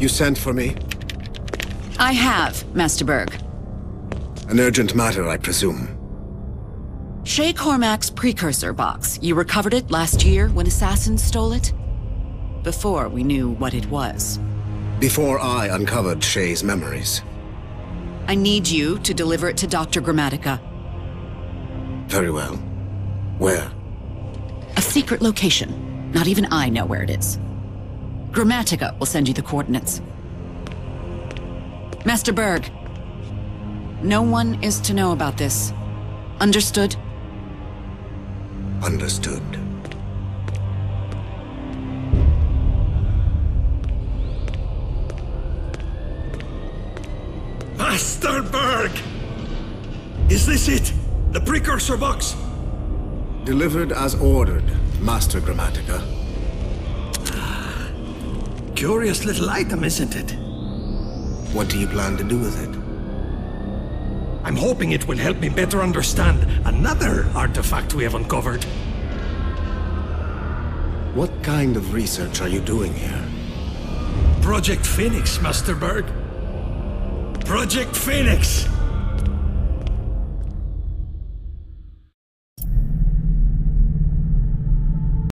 You sent for me? I have, Master Berg. An urgent matter, I presume. Shay Cormac's precursor box. You recovered it last year when assassins stole it? Before we knew what it was. Before I uncovered Shay's memories. I need you to deliver it to Dr. Grammatica. Very well. Where? A secret location. Not even I know where it is. Grammatica will send you the coordinates. Master Berg, no one is to know about this. Understood? Understood. Master Berg! Is this it? The precursor box? Delivered as ordered, Master Grammatica. Curious little item, isn't it? What do you plan to do with it? I'm hoping it will help me better understand another artifact we have uncovered. What kind of research are you doing here? Project Phoenix, Master Berg. Project Phoenix!